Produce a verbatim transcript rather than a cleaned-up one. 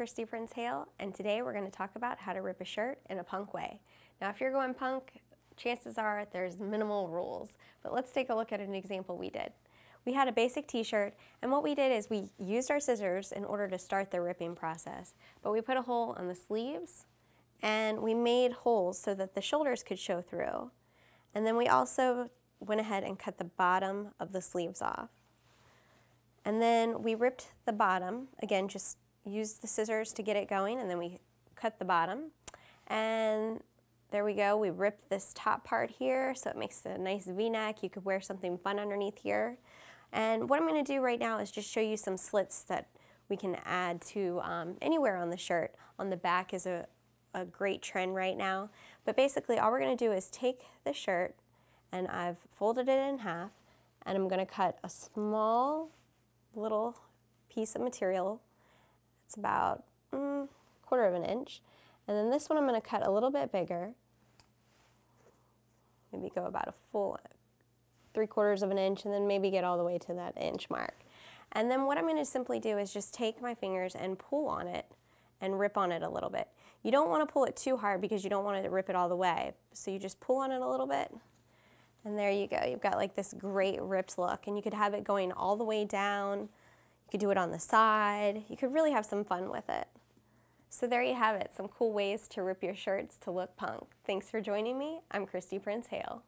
Kristie Prince Hale, and today we're going to talk about how to rip a shirt in a punk way. Now, if you're going punk, chances are there's minimal rules, but let's take a look at an example we did. We had a basic t-shirt, and what we did is we used our scissors in order to start the ripping process, but we put a hole on the sleeves, and we made holes so that the shoulders could show through, and then we also went ahead and cut the bottom of the sleeves off. And then we ripped the bottom, again, just used the scissors to get it going, and then we cut the bottom. And there we go, we ripped this top part here, so it makes a nice V-neck. You could wear something fun underneath here. And what I'm gonna do right now is just show you some slits that we can add to um, anywhere on the shirt. On the back is a, a great trend right now. But basically, all we're gonna do is take the shirt, and I've folded it in half, and I'm gonna cut a small little piece of material. It's about a mm, quarter of an inch. And then this one I'm going to cut a little bit bigger. Maybe go about a full three quarters of an inch, and then maybe get all the way to that inch mark. And then what I'm going to simply do is just take my fingers and pull on it and rip on it a little bit. You don't want to pull it too hard because you don't want to rip it all the way. So you just pull on it a little bit. And there you go, you've got like this great ripped look, and you could have it going all the way down, you could do it on the side, you could really have some fun with it. So there you have it, some cool ways to rip your shirts to look punk. Thanks for joining me, I'm Kristie Prince Hale.